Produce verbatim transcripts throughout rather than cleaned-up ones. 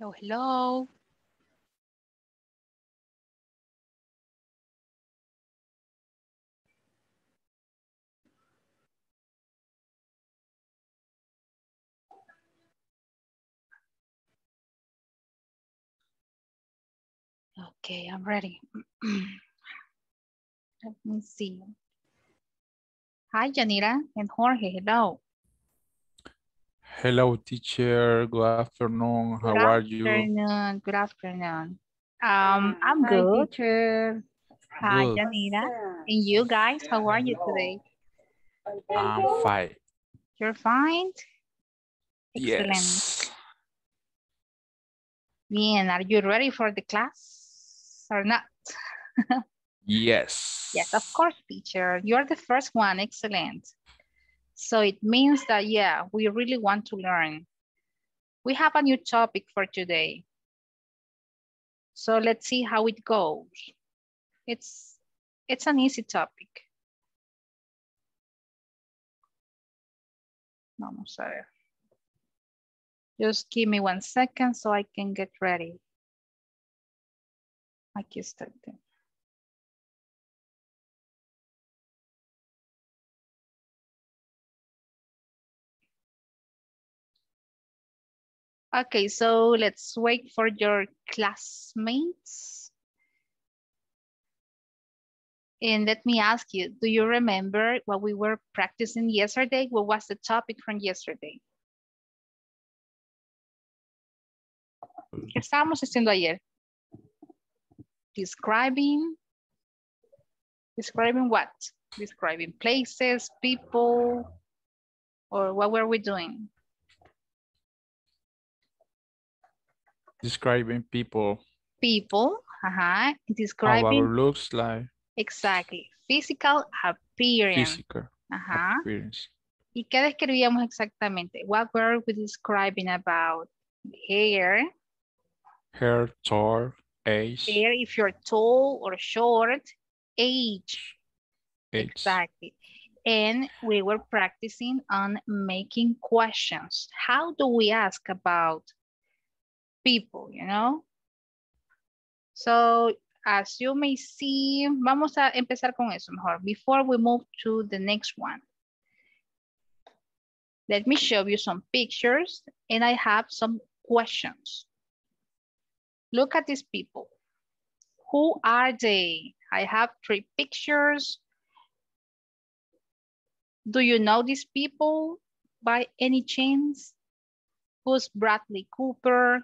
Hello, hello. Okay, I'm ready. Let me see. Hi, Yanira and Jorge, hello. Hello, teacher. Good afternoon. How are you? Good afternoon. Good afternoon. Um, I'm good. Hi, teacher. Hi, Yanira. And you guys, how are you today? I'm fine. You're fine? Excellent. Yes. Bien, are you ready for the class or not? Yes. Yes, of course, teacher. You're the first one. Excellent. So it means that, yeah, we really want to learn. We have a new topic for today. So let's see how it goes. It's, it's an easy topic. Vamos a ver. Just give me one second so I can get ready. Aquí está. Okay, so let's wait for your classmates. And let me ask you, do you remember what we were practicing yesterday? What was the topic from yesterday? ¿Qué estábamos haciendo ayer? Describing. Describing what? Describing places, people, or what were we doing? Describing people. People, uh-huh. Describing. How it looks like. Exactly. Physical appearance. Physical uh-huh. appearance. ¿Y qué describíamos exactamente? What were we describing about? Hair. Hair, tall, age. Hair, if you're tall or short, age. age. Exactly. And we were practicing on making questions. How do we ask about people, you know? So, as you may see, vamos a empezar con eso mejor. Before we move to the next one, let me show you some pictures and I have some questions. Look at these people. Who are they? I have three pictures. Do you know these people by any chance? Who's Bradley Cooper,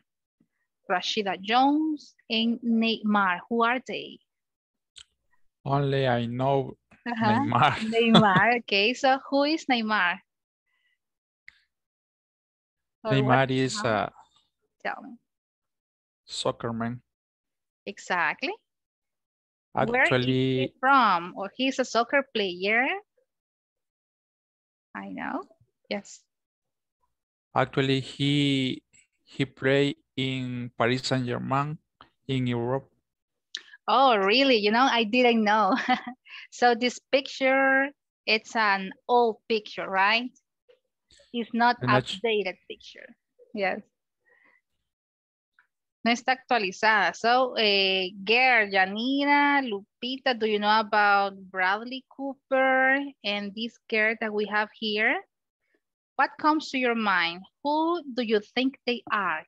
Rashida Jones, and Neymar? Who are they? Only I know uh-huh. Neymar. Neymar, okay. So who is Neymar? Neymar is a... Uh... Tell me. Soccer man. Exactly. Actually, where is he from? Or he's a soccer player. I know. Yes. Actually, he he played in Paris Saint-Germain in Europe. Oh, really? You know, I didn't know. So this picture, it's an old picture, right? It's not an updated picture. Yes. No está actualizada. So, uh, Gail, Yanira, Lupita, do you know about Bradley Cooper and this girl that we have here? What comes to your mind? Who do you think they are?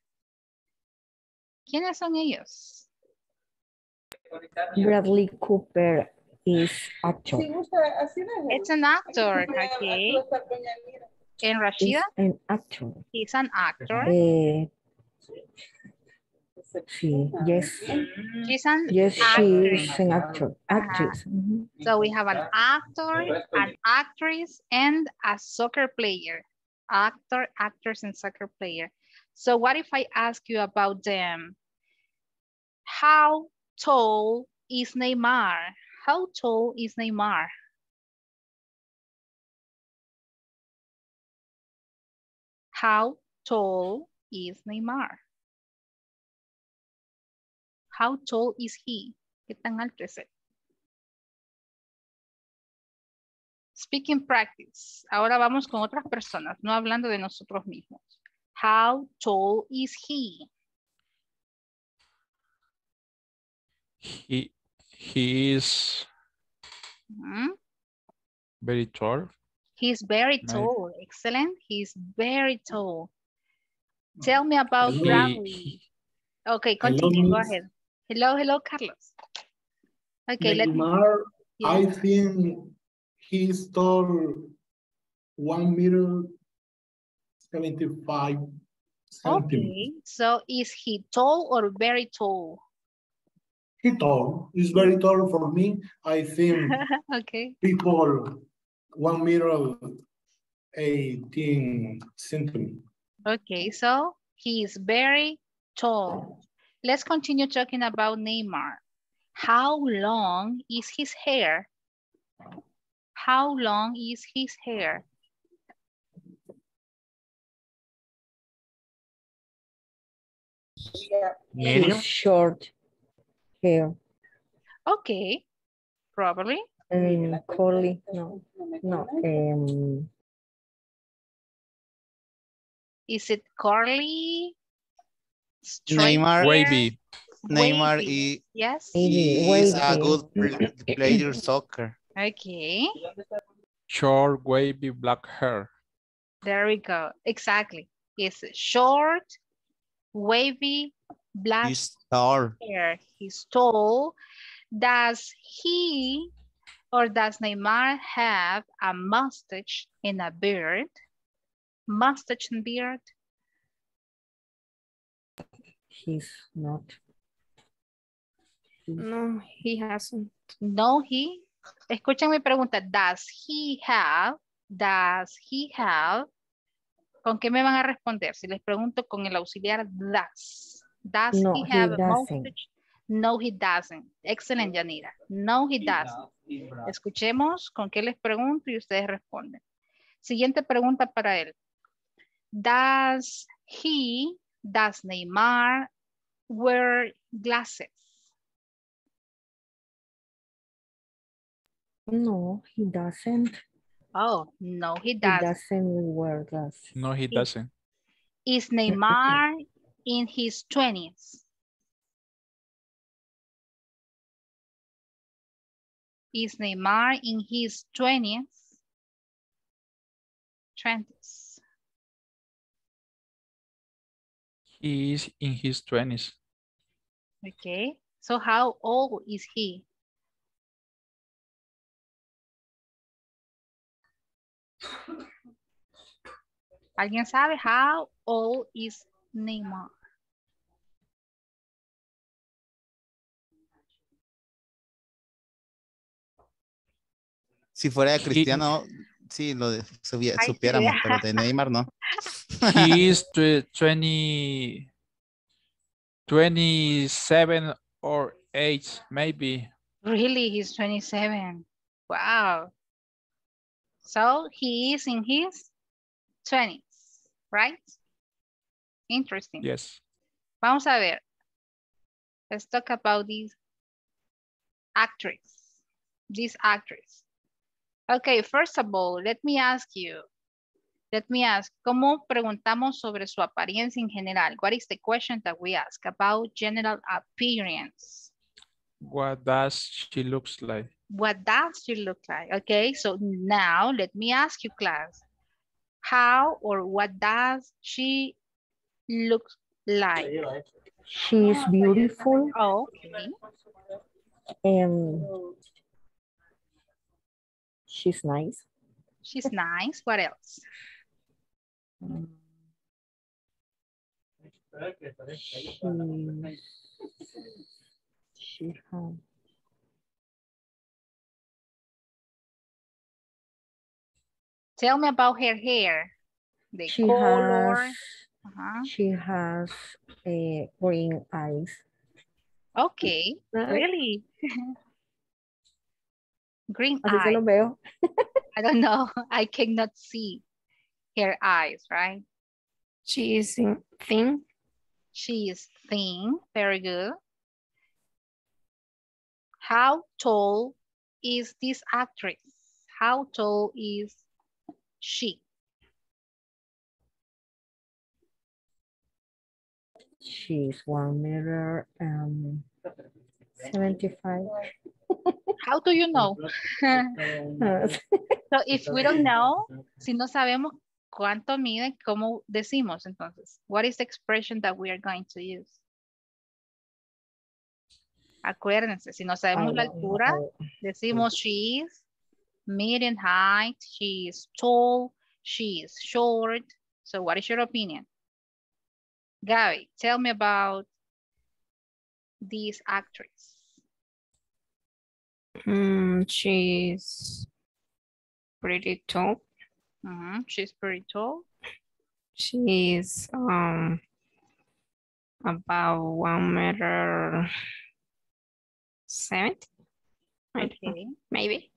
¿Quiénes son ellos? Bradley Cooper is actor. It's an actor, okay. And Rashida? It's an actor. He's an actor. Uh, She, yes, she's an yes, actress. She's an actor, actress. Uh-huh. Mm-hmm. So we have an actor, an actress, and a soccer player. Actor, actors, and soccer player. So what if I ask you about them? How tall is Neymar? How tall is Neymar? How tall is Neymar? How tall is he? ¿Qué tan alto es él? Speaking practice. Ahora vamos con otras personas, no hablando de nosotros mismos. How tall is he? He he is mm-hmm. very tall. He's very tall. I, Excellent. He's very tall. Tell me about Bradley. Okay, continue. Hello, go ahead. Hello, hello, Carlos. Okay, let me. Yeah. I think he's tall one meter seventy-five. Okay, so is he tall or very tall? He tall. He's very tall for me. I think okay. people one meter eighteen centimeters. Okay, so he is very tall. Let's continue talking about Neymar. How long is his hair? How long is his hair? Yeah. Short hair. Okay, probably. Um, curly, no, no. Um, is it curly? Straight Neymar, wavy. Neymar is, yes. He is a good player soccer. Okay. Short, wavy, black hair. There we go. Exactly. It's short, wavy, black He's tall. hair. He's tall. Does he or does Neymar have a mustache and a beard? Mustache and beard? He's not. No, he hasn't. No, he. Escuchen mi pregunta. Does he have? Does he have? ¿Con qué me van a responder? Si les pregunto con el auxiliar does. Does no, he have he a mustache? No, he doesn't. Excellent, Yanira. No, he doesn't. Escuchemos con qué les pregunto y ustedes responden. Siguiente pregunta para él. Does he, does Neymar wear glasses? No, he doesn't. Oh, no, he doesn't. He doesn't wear glasses. No, he doesn't. Is Neymar in his twenties? Is Neymar in his twenties? twenties. He is in his twenties. Okay, so how old is he? ¿Alguien sabe how old is Neymar? Si fuera de Cristiano, sí, lo de, subía, I supiéramos, see. Pero de Neymar no. He is twenty, twenty-seven or eight, maybe. Really, he's twenty-seven. Wow. So he is in his twenties, right? Interesting. Yes. Vamos a ver. Let's talk about this actress. This actress. Okay, first of all, let me ask you. Let me ask, ¿cómo preguntamos sobre su apariencia en general? What is the question that we ask about general appearance? What does she look like? What does she look like? Okay, so now let me ask you, class. How or what does she look like? She is beautiful. Oh, okay. Um, she's nice. She's nice. What else? She's, she has... Tell me about her hair, the she color. Has, uh-huh. She has a green eyes. Okay, really? Green eyes. I don't know. I cannot see her eyes, right? She is thin. She is thin. Very good. How tall is this actress? How tall is she? She's one meter and seventy-five. How do you know? So if we don't know, si no sabemos cuánto mide, ¿cómo decimos entonces? What is the expression that we are going to use? Acuérdense, si no sabemos la altura, decimos she is medium height, she is tall, she is short. So what is your opinion? Gabby, tell me about this actress. Mm, she's pretty tall. Mm-hmm. She's pretty tall. She's um about one meter seventy. Okay. Maybe.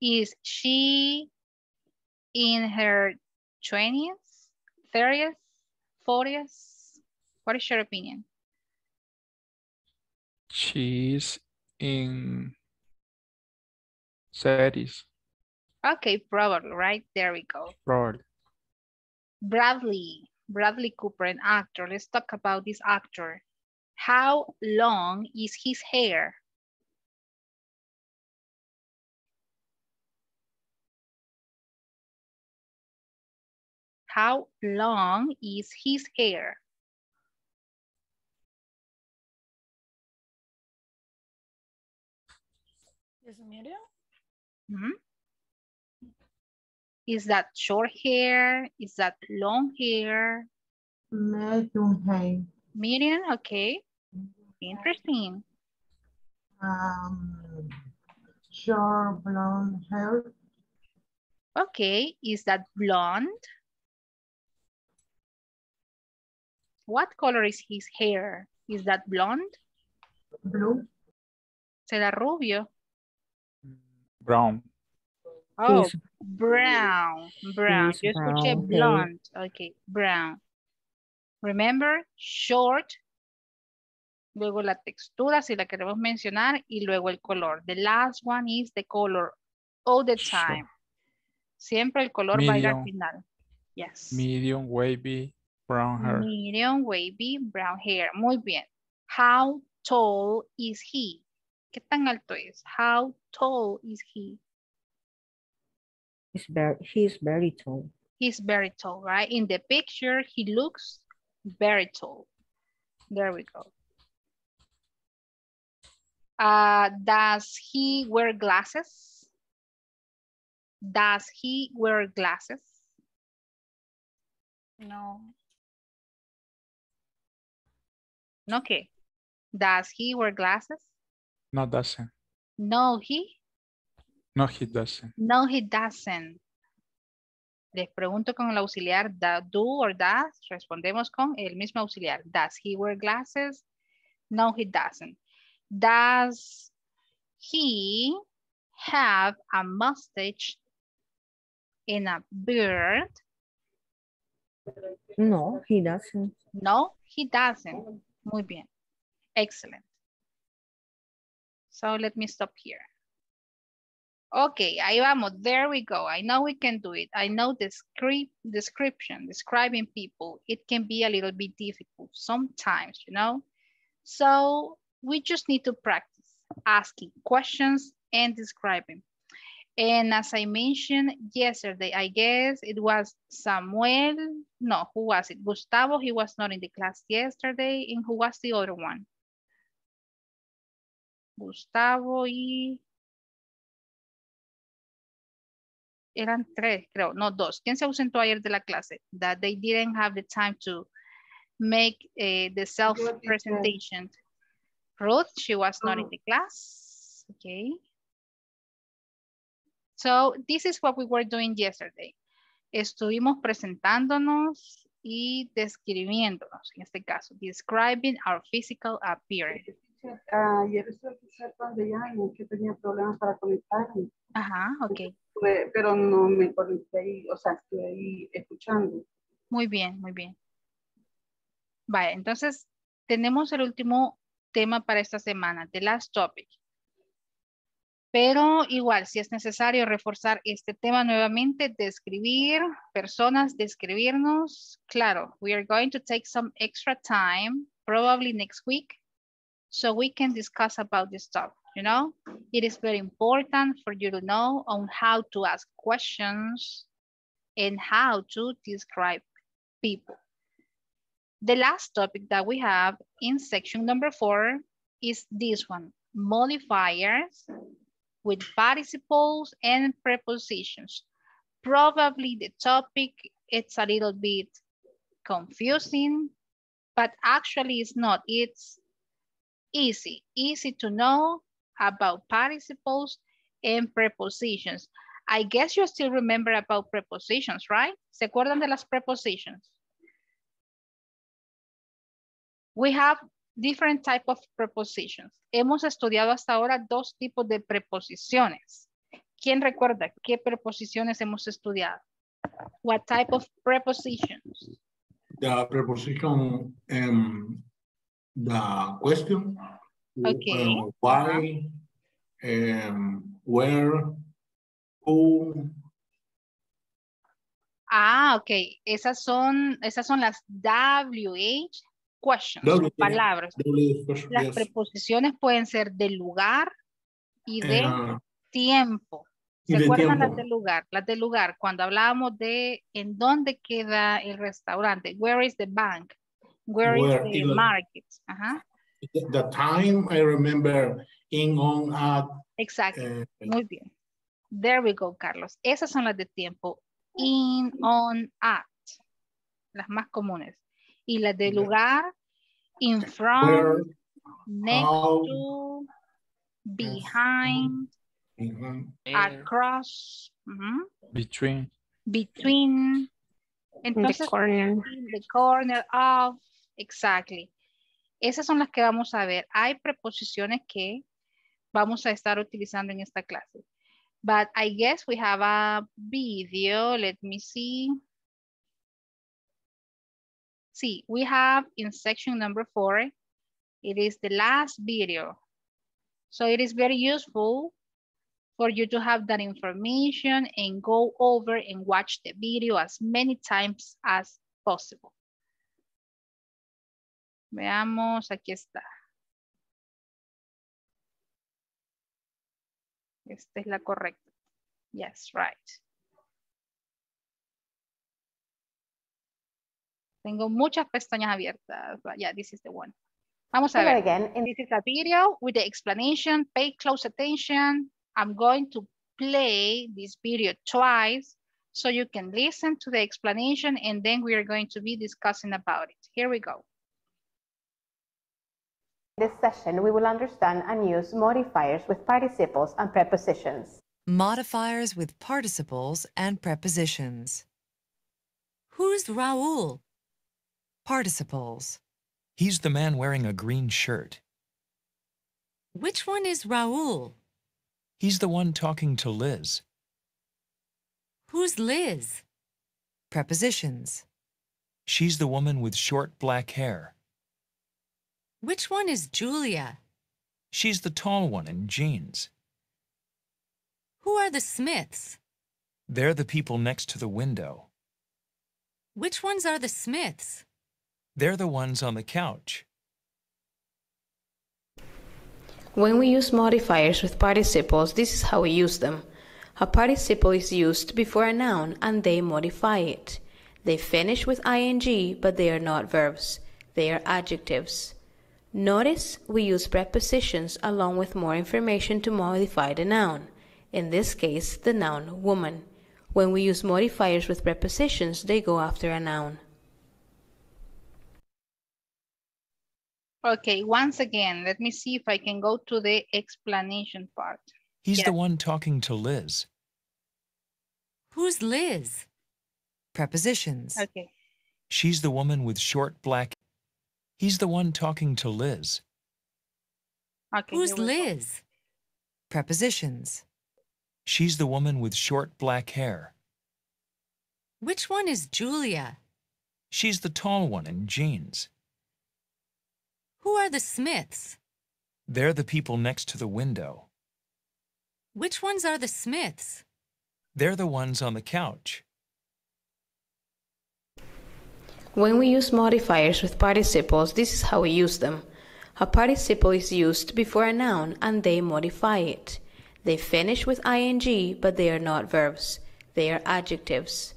Is she in her twenties, thirties, forties? What is your opinion? She's in thirties. Okay, probably, right? There we go. Probably. Bradley, Bradley Cooper, an actor. Let's talk about this actor. How long is his hair? How long is his hair? Is it medium? Mm-hmm. Is that short hair? Is that long hair? Medium hair. Medium, okay. Interesting. Um, short blonde hair. Okay, is that blonde? What color is his hair? Is that blonde? Blue. ¿Será rubio? Brown. Oh, he's brown, brown. Yo escuché blonde. Okay, brown. Remember, short, luego la textura, si la queremos mencionar, y luego el color. The last one is the color, all the time. Sure. Siempre el color medium, va a ir al final. Yes. Medium, wavy, brown hair. Medium, wavy, brown hair. Muy bien. How tall is he? ¿Qué tan alto es? How tall is he? He's very, he's very tall. He's very tall, right? In the picture, he looks very tall. There we go. Uh, does he wear glasses? Does he wear glasses? No. Okay. Does he wear glasses? No, doesn't. No, he? No, he doesn't. No, he doesn't. Les pregunto con el auxiliar do or does. Respondemos con el mismo auxiliar. Does he wear glasses? No, he doesn't. Does he have a mustache and a beard? No, he doesn't. No, he doesn't. Muy bien. Excellent. So let me stop here. Okay, ahí vamos. There we go. I know we can do it. I know the script, description, describing people, it can be a little bit difficult sometimes, you know? So we just need to practice asking questions and describing. And as I mentioned yesterday, I guess it was Samuel. No, who was it? Gustavo, he was not in the class yesterday. And who was the other one? Gustavo y... Eran tres, creo. No, dos. ¿Quién se ausentó ayer de la clase? That they didn't have the time to make uh, the self-presentation. Ruth, she was not in the class. Okay. So, this is what we were doing yesterday. Estuvimos presentándonos y describiéndonos, en este caso. Describing our physical appearance. Ayer estuve cuando ya que tenía problemas para conectarme. Ajá, ok. Pero no me conecté ahí, o sea, estoy ahí escuchando. Muy bien, muy bien. Vale, entonces tenemos el último tema para esta semana, the last topic. Pero igual, si es necesario reforzar este tema nuevamente, describir personas, describirnos. Claro, we are going to take some extra time probably next week, so we can discuss about this stuff, you know? It is very important for you to know on how to ask questions and how to describe people. The last topic that we have in section number four is this one, modifiers with participles and prepositions. Probably the topic, it's a little bit confusing, but actually it's not. It's easy, easy to know about participles and prepositions. I guess you still remember about prepositions, right? ¿Se acuerdan de las prepositions? We have different type of prepositions. Hemos estudiado hasta ahora dos tipos de preposiciones. ¿Quién recuerda qué preposiciones hemos estudiado? What type of prepositions? The preposition, um, the question. Okay. Uh, why, um, where, who. Ah, okay. Esas son, esas son las W H. Questions, w, palabras. W, question, Las yes. preposiciones pueden ser de lugar y de uh, tiempo. ¿Se acuerdan las de lugar? Las de lugar, cuando hablábamos de en dónde queda el restaurante. Where is the bank? Where, Where is the even, market? Uh-huh. The time, I remember, in, on, at. Exacto, uh, muy bien. There we go, Carlos. Esas son las de tiempo. In, on, at. Las más comunes. Y las de lugar, in front, where, next how, to, behind, behind across, uh-huh. between, between, entonces, the corner. In the corner of, exactly. Esas son las que vamos a ver. Hay preposiciones que vamos a estar utilizando en esta clase. But I guess we have a video. Let me see. See, we have in section number four, it is the last video. So it is very useful for you to have that information and go over and watch the video as many times as possible. Veamos, aquí está. Esta es la correcta. Yes, right. Tengo muchas pestañas abiertas. But yeah, this is the one. Vamos a ver. Again, in this is a video with the explanation. Pay close attention. I'm going to play this video twice so you can listen to the explanation and then we are going to be discussing about it. Here we go. This session, we will understand and use modifiers with participles and prepositions. Modifiers with participles and prepositions. Who's Raúl? Participles. He's the man wearing a green shirt. Which one is Raúl? He's the one talking to Liz. Who's Liz? Prepositions. She's the woman with short black hair. Which one is Julia? She's the tall one in jeans. Who are the Smiths? They're the people next to the window. Which ones are the Smiths? They're the ones on the couch. When we use modifiers with participles, this is how we use them. A participle is used before a noun and they modify it. They finish with ing, but they are not verbs. They are adjectives. Notice we use prepositions along with more information to modify the noun. In this case, the noun woman. When we use modifiers with prepositions, they go after a noun. Okay, once again, let me see if I can go to the explanation part. He's yes. the one talking to Liz. Who's Liz? Prepositions. Okay. She's the woman with short black. He's the one talking to Liz. Okay, who's Liz? Go. Prepositions. She's the woman with short black hair. Which one is Julia? She's the tall one in jeans. Who are the Smiths? They're the people next to the window. Which ones are the Smiths? They're the ones on the couch. When we use modifiers with participles, this is how we use them. A participle is used before a noun, and they modify it. They finish with ing, but they are not verbs. They are adjectives.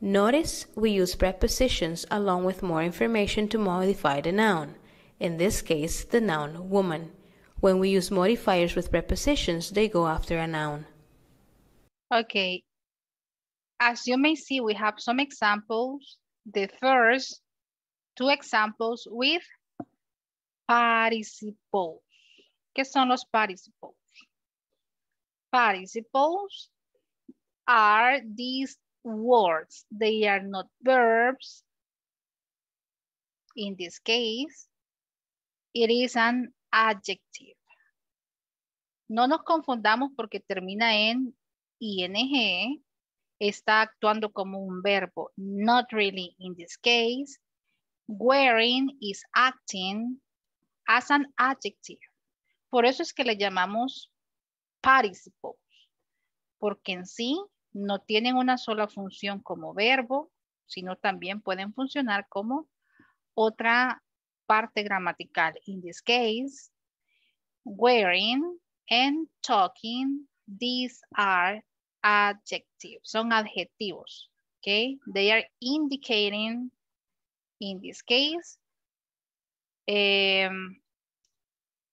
Notice we use prepositions along with more information to modify the noun. In this case, the noun woman. When we use modifiers with prepositions, they go after a noun. Okay. As you may see, we have some examples. The first two examples with participles. ¿Qué son los participles? Participles are these words. They are not verbs. In this case, it is an adjective. No nos confundamos porque termina en ing. Está actuando como un verbo. Not really in this case. Wearing is acting as an adjective. Por eso es que le llamamos participles. Porque en sí no tienen una sola función como verbo, sino también pueden funcionar como otra parte gramatical. In this case, wearing and talking, these are adjectives, son adjetivos, okay? They are indicating, in this case, um,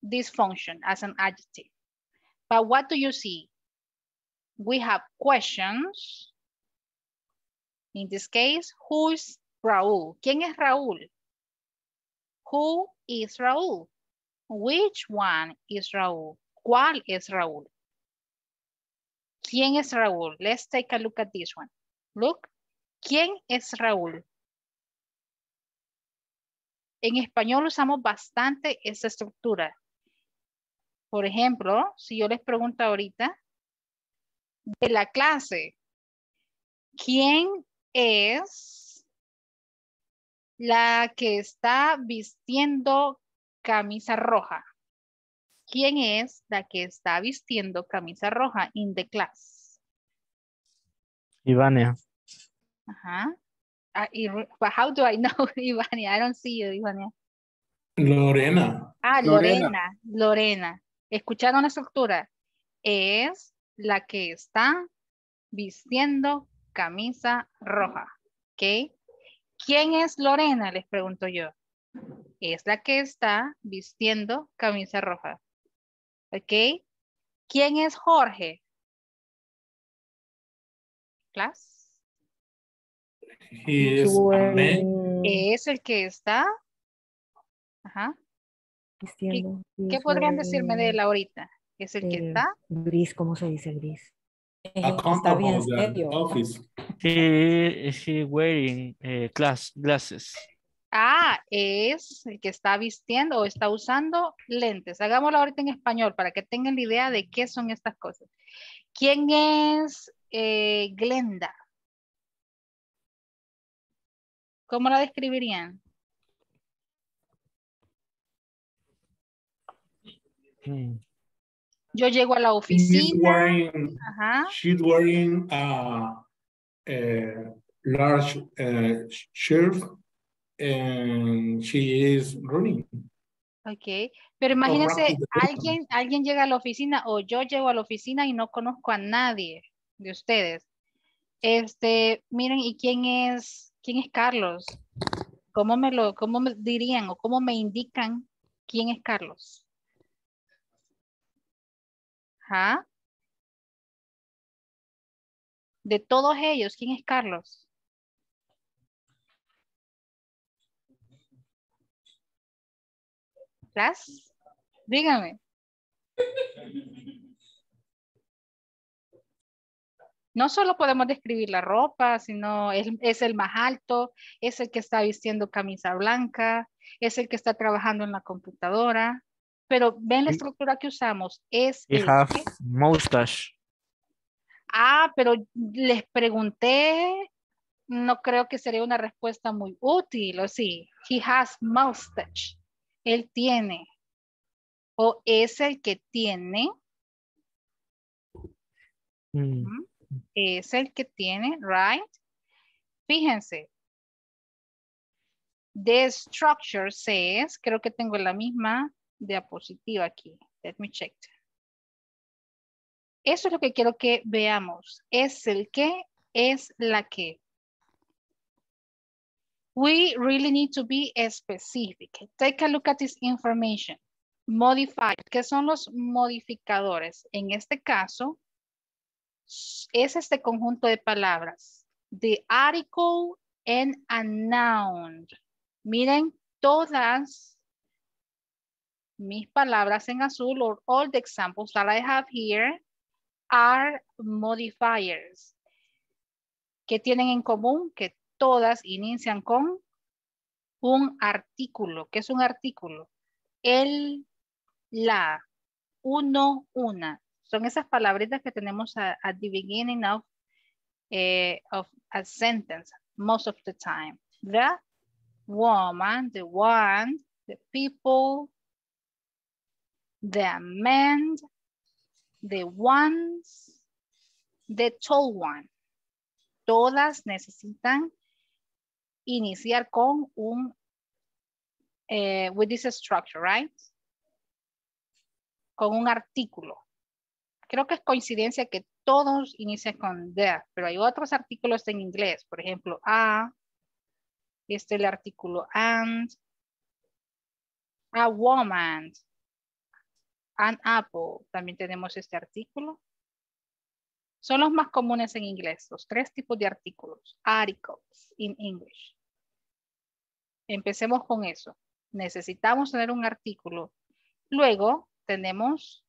this function as an adjective. But what do you see? We have questions. In this case, who is Raúl? ¿Quién es Raúl? Who is Raúl? Which one is Raúl? ¿Cuál es Raúl? ¿Quién es Raúl? Let's take a look at this one. Look. ¿Quién es Raúl? En español usamos bastante esa estructura. Por ejemplo, si yo les pregunto ahorita, de la clase, ¿quién es la que está vistiendo camisa roja? ¿Quién es la que está vistiendo camisa roja in the class? Ivania. Ajá. Uh-huh. But how do I know Ivania? I don't see you, Ivania. Lorena. Ah, Lorena. Lorena. Lorena. ¿Escucharon la estructura? Es la que está vistiendo camisa roja. ¿Ok? ¿Quién es Lorena? Les pregunto yo. Es la que está vistiendo camisa roja. ¿Ok? ¿Quién es Jorge? Class. He is a man. Es el que está. Ajá. ¿Qué, ¿qué podrían decirme de él ahorita? Es el eh, que está. Gris, ¿cómo se dice gris? Está bien serio. He is wearing eh, class, glasses. Ah, es el que está vistiendo o está usando lentes. Hagámoslo ahorita en español para que tengan la idea de qué son estas cosas. ¿Quién es eh, Glenda? ¿Cómo la describirían? Hmm. Yo llego a la oficina. She's wearing, Ajá. She's wearing a, a large uh, shirt. And she is running. Ok, pero imagínense, alguien, alguien llega a la oficina o yo llego a la oficina y no conozco a nadie de ustedes. Este, miren, ¿y quién es, quién es Carlos? ¿Cómo me lo, cómo me dirían o cómo me indican quién es Carlos? ¿Ah? De todos ellos, ¿quién es Carlos? Class, dígame. No solo podemos describir la ropa, sino es, es el más alto, es el que está vistiendo camisa blanca, es el que está trabajando en la computadora. Pero ven la estructura que usamos. Es el que... mustache. Ah, pero les pregunté, no creo que sería una respuesta muy útil, ¿o sí? He has mustache. Él tiene, o es el que tiene, mm. es el que tiene, right? Fíjense, The structure says, creo que tengo la misma diapositiva aquí. Let me check. Eso es lo que quiero que veamos. Es el que, es la que. We really need to be specific. Take a look at this information. Modify, ¿qué son los modificadores? En este caso, es este conjunto de palabras. The article and a noun. Miren, todas mis palabras en azul, or all the examples that I have here, are modifiers. ¿Qué tienen en común? Que todas inician con un artículo. ¿Qué es un artículo? El, la, uno, una. Son esas palabritas que tenemos a, at the beginning of, eh, of a sentence most of the time. The woman, the one, the people, the men, the ones, the tall one. Todas necesitan iniciar con un, eh, with this structure, right? Con un artículo. Creo que es coincidencia que todos inician con the, pero hay otros artículos en inglés. Por ejemplo, a, este es el artículo and, a woman, an apple. También tenemos este artículo. Son los más comunes en inglés, los tres tipos de artículos, articles in English. Empecemos con eso. Necesitamos tener un artículo. Luego tenemos,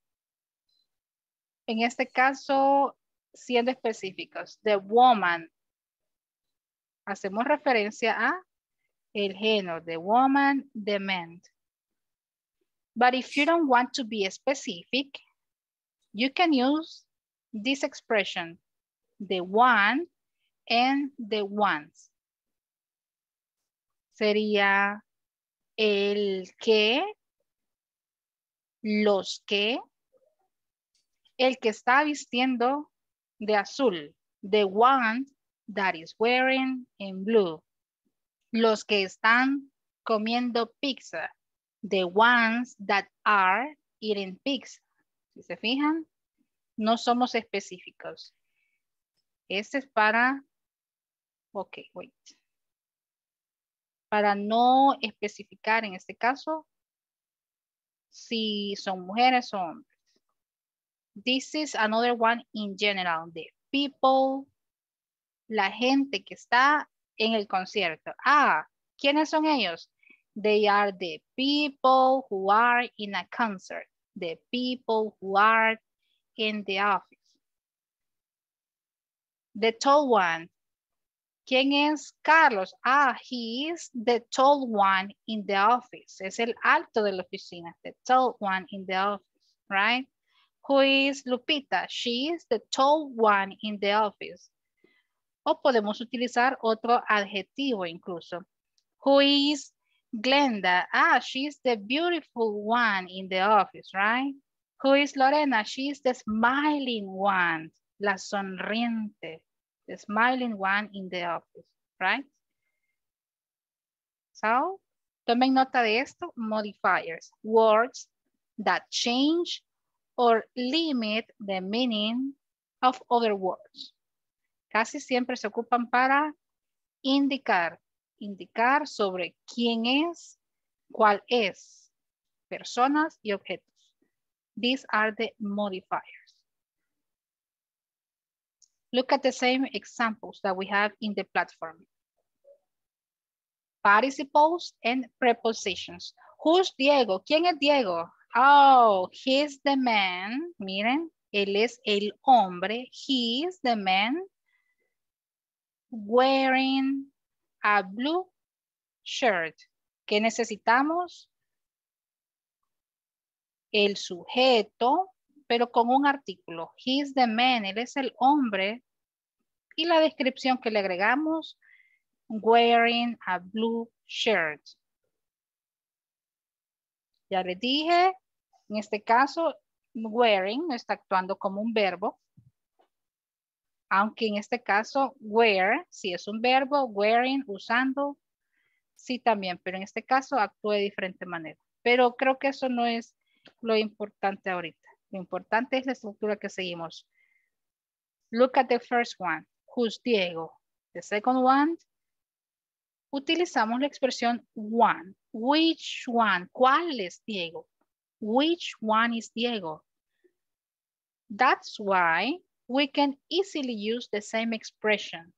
en este caso, siendo específicos, the woman. Hacemos referencia a el género, the woman, the man. But if you don't want to be specific, you can use this expression, the one and the ones. Sería el que, los que, el que está vistiendo de azul, the one that is wearing in blue, los que están comiendo pizza, the ones that are eating pizza. Si se fijan, no somos específicos. Este es para, ok, wait. Para no especificar en este caso si son mujeres o hombres. This is another one in general. The people, la gente que está en el concierto. Ah, ¿quiénes son ellos? They are the people who are in a concert. The people who are in the office. The tall one. ¿Quién es Carlos? Ah, he is the tall one in the office. Es el alto de la oficina. The tall one in the office, right? Who is Lupita? She is the tall one in the office. O podemos utilizar otro adjetivo incluso. Who is Glenda? Ah, she is the beautiful one in the office, right? Who is Lorena? She is the smiling one, la sonriente, the smiling one in the office, right? So, tomen nota de esto, modifiers, words that change or limit the meaning of other words. Casi siempre se ocupan para indicar, indicar sobre quién es, cuál es, personas y objetos. These are the modifiers. Look at the same examples that we have in the platform. Participles and prepositions. Who's Diego? ¿Quién es Diego? Oh, he's the man. Miren, él es el hombre. He's the man wearing a blue shirt. ¿Qué necesitamos? El sujeto, pero con un artículo. He's the man. Él es el hombre. Y la descripción que le agregamos, wearing a blue shirt. Ya les dije, en este caso, wearing está actuando como un verbo. Aunque en este caso, wear, si es un verbo, wearing, usando, sí también, pero en este caso actúe de diferente manera. Pero creo que eso no es lo importante ahorita. Lo importante es la estructura que seguimos. Look at the first one. Who's Diego? The second one. Utilizamos la expresión one. Which one? ¿Cuál es Diego? Which one is Diego? That's why we can easily use the same expression.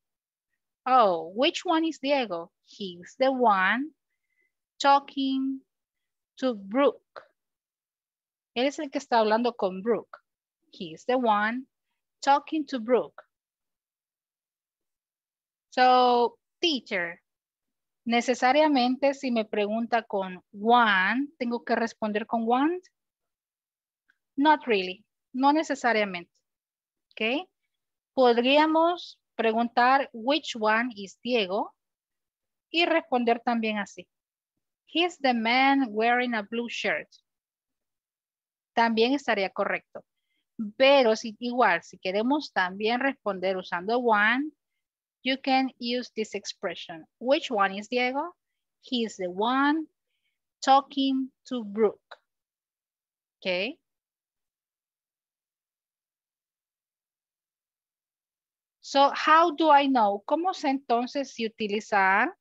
Oh, which one is Diego? He's the one talking to Brooke. Él es el que está hablando con Brooke. He's the one talking to Brooke. So, teacher, necesariamente si me pregunta con one, ¿tengo que responder con one? Not really. No necesariamente. ¿Ok? Podríamos preguntar which one is Diego y responder también así. He's the man wearing a blue shirt. También estaría correcto. Pero si, igual, si queremos también responder usando one, you can use this expression. Which one is Diego? He's the one talking to Brooke. ¿Ok? So, how do I know? ¿Cómo sé entonces si utilizar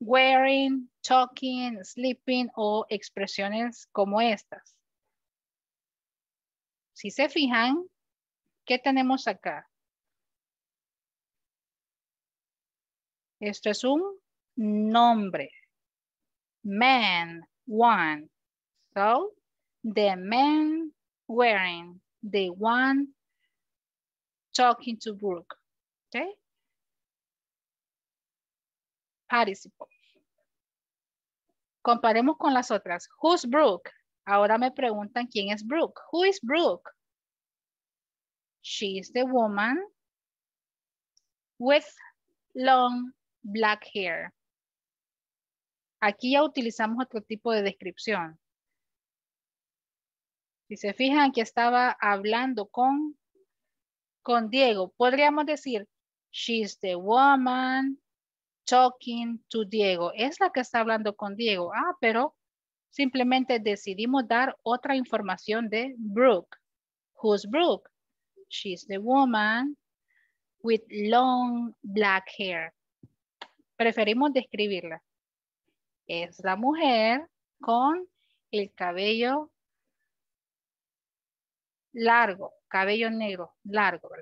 wearing, talking, sleeping o expresiones como estas? Si se fijan, ¿qué tenemos acá? Esto es un nombre. Man, one. So, the man wearing, the one talking to Brooke, okay? Participle. Comparemos con las otras. Who's Brooke? Ahora me preguntan quién es Brooke. Who is Brooke? She is the woman with long black hair. Aquí ya utilizamos otro tipo de descripción. Si se fijan, aquí estaba hablando con Con Diego, podríamos decir, she's the woman talking to Diego. Es la que está hablando con Diego. Ah, pero simplemente decidimos dar otra información de Brooke. Who's Brooke? She's the woman with long black hair. Preferimos describirla. Es la mujer con el cabello largo. Cabello negro, largo.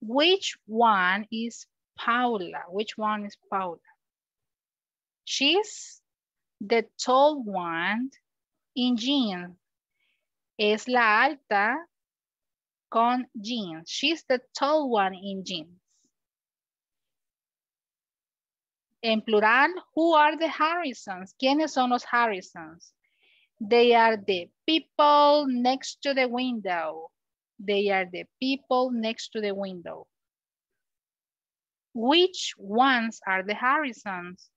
Which one is Paula? Which one is Paula? She's the tall one in jeans. Es la alta con jeans. She's the tall one in jeans. En plural, who are the Harrisons? ¿Quiénes son los Harrisons? They are the people next to the window. They are the people next to the window. Which ones are the Harrisons?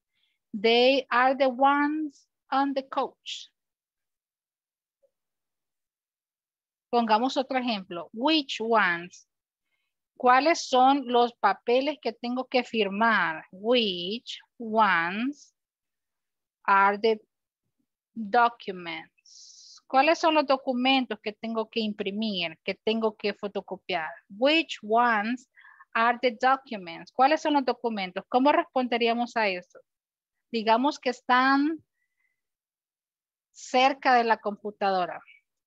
They are the ones on the couch. Pongamos otro ejemplo. Which ones? ¿Cuáles son los papeles que tengo que firmar? Which ones are the documents? ¿Cuáles son los documentos que tengo que imprimir, que tengo que fotocopiar? Which ones are the documents? ¿Cuáles son los documentos? ¿Cómo responderíamos a eso? Digamos que están cerca de la computadora.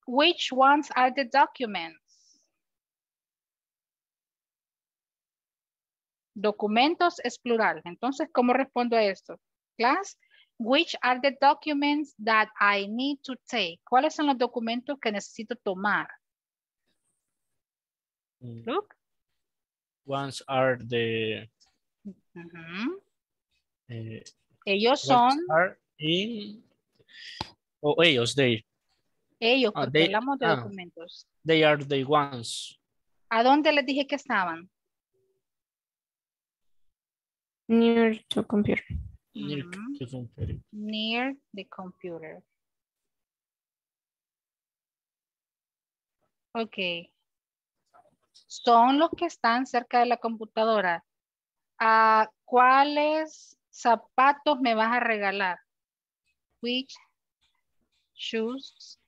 Which ones are the documents? Documentos es plural. Entonces, ¿cómo respondo a esto? Class. Which are the documents that I need to take? ¿Cuáles son los documentos que necesito tomar? Look. Ones are the... Uh-huh. eh, ellos son... Are in... O oh, ellos, they... Ellos, porque ah, they, hablamos de ah, documentos. They are the ones. ¿A dónde les dije que estaban? Near to computer. Near, mm-hmm. the computer. Near the computer. Ok. Son los que están cerca de la computadora. Uh, ¿Cuáles Zapatos me vas a regalar. Which shoes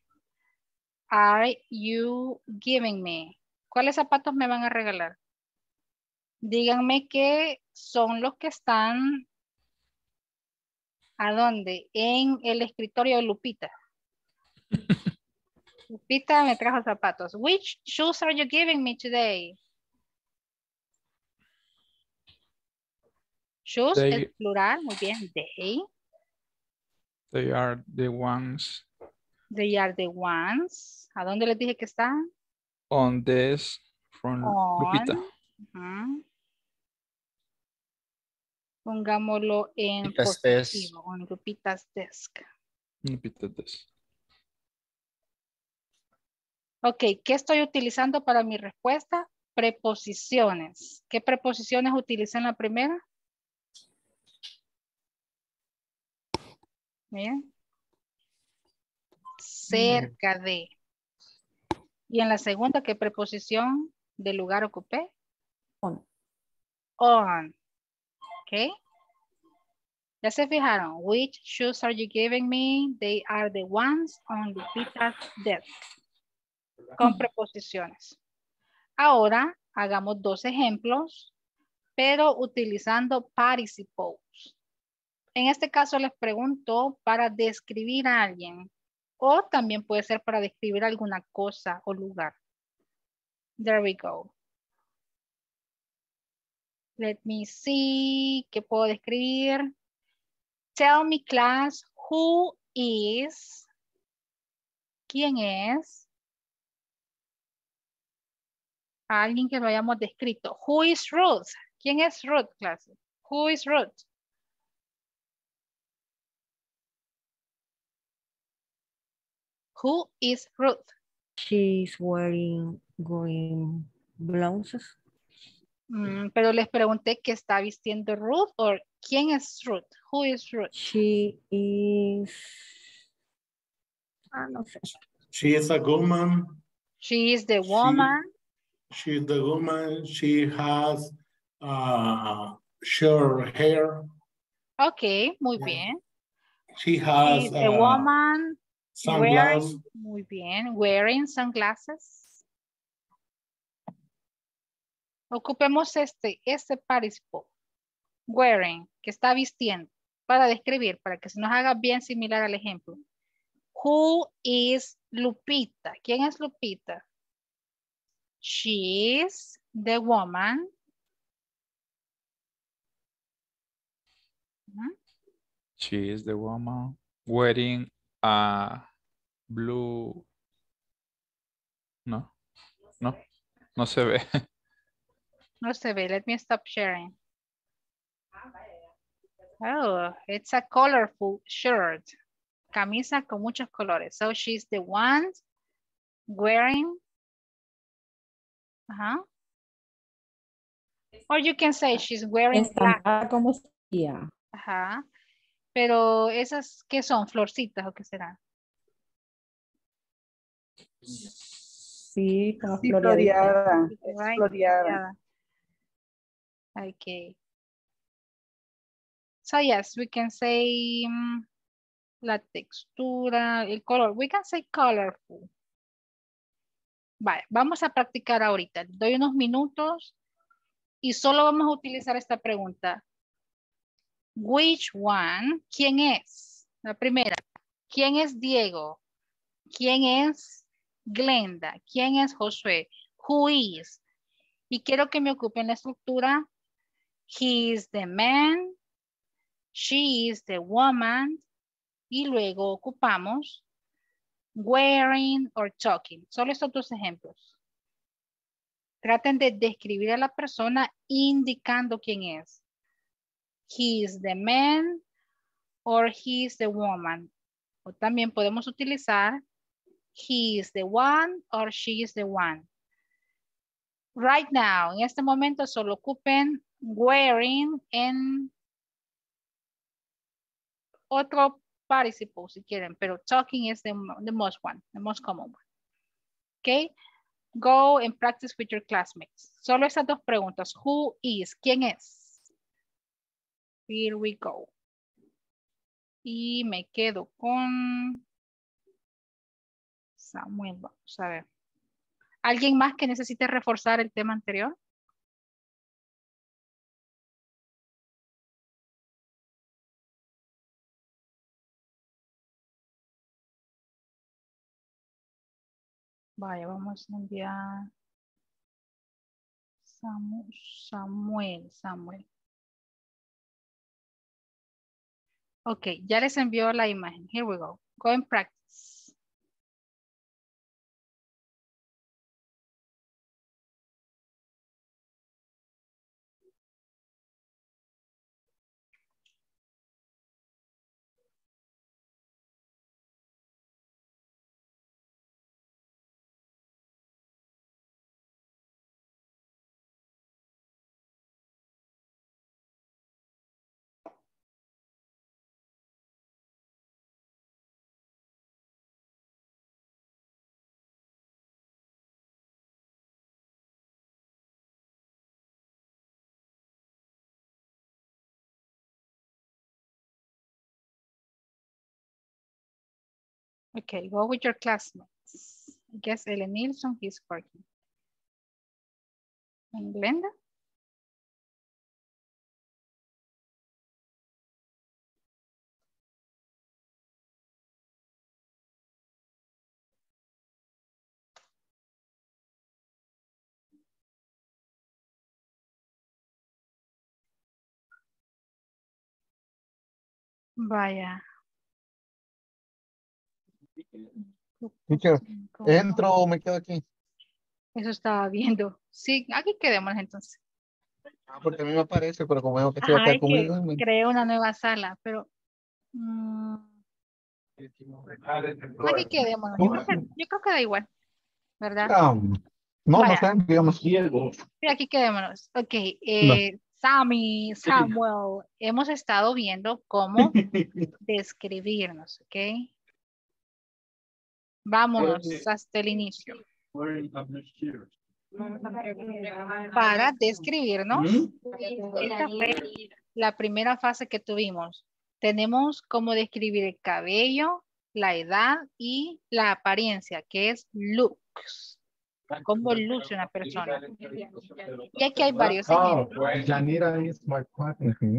are you giving me? ¿Cuáles zapatos me van a regalar? Díganme que son los que están, ¿a dónde? En el escritorio de Lupita. Lupita me trajo zapatos. Which shoes are you giving me today? Shoes, they, el plural, muy bien, they. They are the ones. They are the ones. ¿A dónde les dije que están? On this from On, Lupita. Uh-huh. Pongámoslo en Lupita's positivo. On Lupita's desk. Lupita's desk. Ok, ¿qué estoy utilizando para mi respuesta? Preposiciones. ¿Qué preposiciones utilicé en la primera? Bien. Cerca de. Y en la segunda, ¿qué preposición de lugar ocupé? On. On. Ok. Ya se fijaron. Which shoes are you giving me? They are the ones on Lupita's desk. Con preposiciones. Ahora, hagamos dos ejemplos, pero utilizando participles. En este caso les pregunto para describir a alguien o también puede ser para describir alguna cosa o lugar. There we go. Let me see. ¿Qué puedo describir? Tell me, class, who is. ¿Quién es? A alguien que lo hayamos descrito. Who is Ruth? ¿Quién es Ruth, class? Who is Ruth? Who is Ruth? She's wearing green blouses. Mm, pero les pregunté qué está vistiendo Ruth o quién es Ruth. Who is Ruth? She is. Ah, no sé. She is a woman. She is the woman. She, she is the woman. She has uh, short hair. Okay, muy bien. She has. She is the uh, woman. Sunglasses. Wearing, muy bien, wearing sunglasses. Ocupemos este, este participle, wearing, que está vistiendo, para describir, para que se nos haga bien similar al ejemplo. Who is Lupita? ¿Quién es Lupita? She is the woman. She is the woman wearing a blue, no, no, no se ve. No se ve, let me stop sharing. Oh, it's a colorful shirt. Camisa con muchos colores. So she's the one wearing, uh-huh. Or you can say she's wearing black. Yeah. Uh-huh. Pero esas, ¿qué son? ¿Florcitas o qué serán? Sí, como sí, floreada. Floreada. Okay. So yes, we can say um, la textura, el color. We can say colorful. Vale, vamos a practicar ahorita. Doy unos minutos y solo vamos a utilizar esta pregunta. Which one? ¿Quién es? La primera. ¿Quién es Diego? ¿Quién es Glenda? ¿Quién es Josué? Who is? Y quiero que me ocupen la estructura. He is the man. She is the woman. Y luego ocupamos wearing or talking. Solo estos dos ejemplos. Traten de describir a la persona indicando quién es. He is the man or he is the woman. O también podemos utilizar he is the one or she is the one. Right now, en este momento solo ocupen wearing en otro participle si quieren, pero talking is the, the most one, the most common one. Okay, go and practice with your classmates. Solo esas dos preguntas. Who is, ¿quién es? Here we go. Y me quedo con Samuel. Vamos a ver. ¿Alguien más que necesite reforzar el tema anterior? Vaya, vamos a enviar Samuel, Samuel, Samuel. Ok, ya les envió la imagen. Here we go. Go and practice. Okay, go with your classmates. I guess Edenilson is working. And Glenda? Vaya. Teacher, ¿entro o me quedo aquí? Eso estaba viendo. Sí, aquí quedemos entonces. Ah, porque a mí me aparece, pero como veo que estoy acá conmigo. Me... Creé una nueva sala, pero... Mmm, aquí quedemos. Yo creo, que, yo creo que da igual, ¿verdad? Um, no, vaya. No sé, digamos. Sí, aquí quedémonos. Ok, eh, no. Sammy, Samuel, hemos estado viendo cómo describirnos, ¿ok? Vámonos hasta el inicio. Para describirnos, esta fue la primera fase que tuvimos. Tenemos cómo describir el cabello, la edad y la apariencia, que es looks. Cómo luce una persona. Y aquí hay varios ejemplos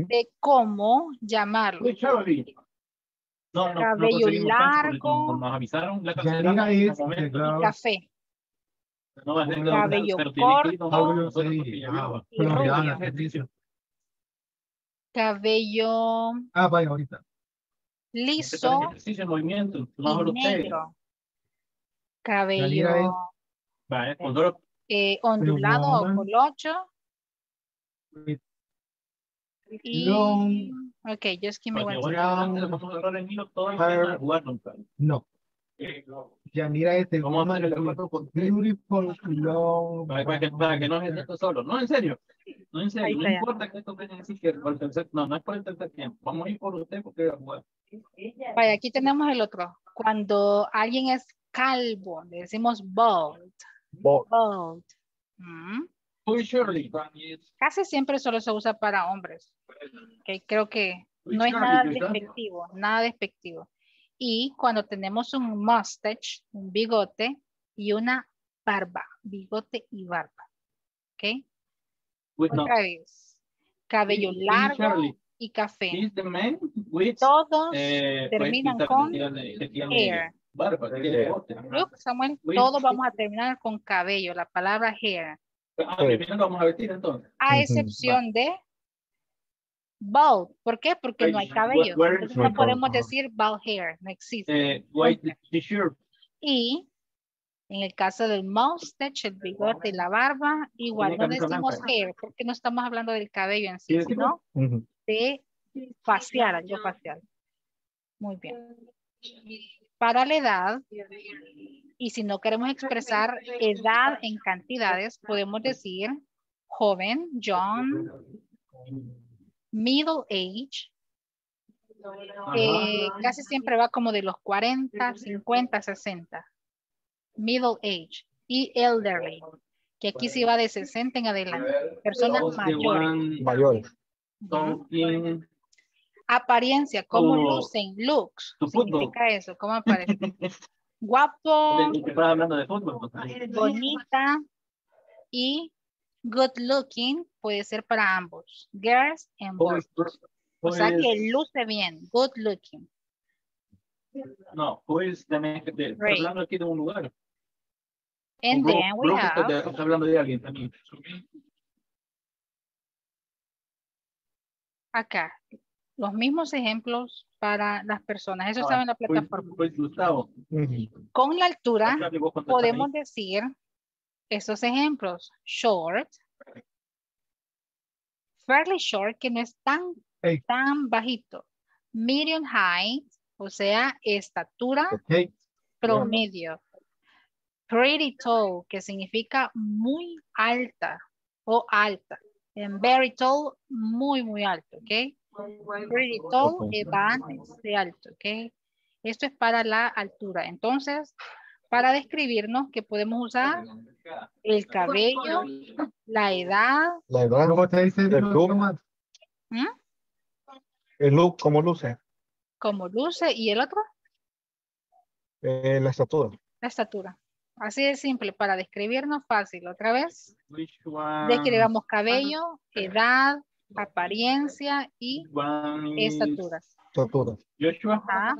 de cómo llamarlo. No, no, cabello no largo, nos avisaron, la Yanira es café, no, es cabello corto, cabello ah, vaya, ahorita. Liso, ejercicio, movimiento, negro, cabello es... eh, ondulado o colocho, y... Long. Okay, just give me one second. No. Yanira es de beautiful long. Para que no es esto solo. No, en serio. No, en serio. No importa que esto venga a decir que no, no es por el tercer tiempo. Vamos a ir por usted porque va a jugar. Vaya, aquí tenemos el otro. Cuando alguien es calvo, le decimos bald. Bald. Mm. Casi siempre solo se usa para hombres. Okay, creo que no es nada despectivo, nada despectivo. Y cuando tenemos un mustache, un bigote y una barba, bigote y barba. ¿Ok? Otra vez. Cabello largo y café. Todos terminan con hair. Look, Samuel, todos vamos a terminar con cabello, la palabra hair. Vamos a vestir entonces. A excepción de bald. ¿Por qué? Porque no hay cabello. Entonces no podemos decir bald hair. No existe. Y en el caso del mustache, el bigote y la barba, igual no decimos hair porque no estamos hablando del cabello en sí, sino de facial, algo facial. Muy bien. Para la edad, y si no queremos expresar edad en cantidades, podemos decir joven, young, middle age. Eh, casi siempre va como de los cuarenta, cincuenta, sesenta. Middle age y elderly, que aquí sí va de sesenta en adelante. Personas mayores. Mayores. Apariencia, cómo tu, lucen, looks. Significa fútbol. Eso, cómo aparecen. Guapo. Estás hablando de fútbol. Bonita y good looking puede ser para ambos. Girls and boys. Pues, pues, o sea que luce bien. Good looking. No, pues también de, right. Está hablando aquí de un lugar. And un then we have... Está, está hablando de alguien también. Acá. Los mismos ejemplos para las personas. Eso ah, está en la plataforma. Pues, Gustavo. Con la altura podemos decir esos ejemplos. Short. Fairly short, que no es tan, hey. tan bajito. Medium height, o sea, estatura okay. promedio. Yeah. Pretty tall, que significa muy alta o alta. And very tall, muy, muy alto, ¿ok? Pretty tall okay. va antes de alto, ¿ok? Esto es para la altura. Entonces, para describirnos que podemos usar el cabello, la edad. La edad, ¿cómo te dice? El look. ¿Mm? El look, ¿cómo luce? ¿Cómo luce? ¿Y el otro? Eh, la estatura. La estatura. Así de simple, para describirnos fácil. Otra vez, describamos cabello, edad, apariencia y estatura. Estatura. Ajá.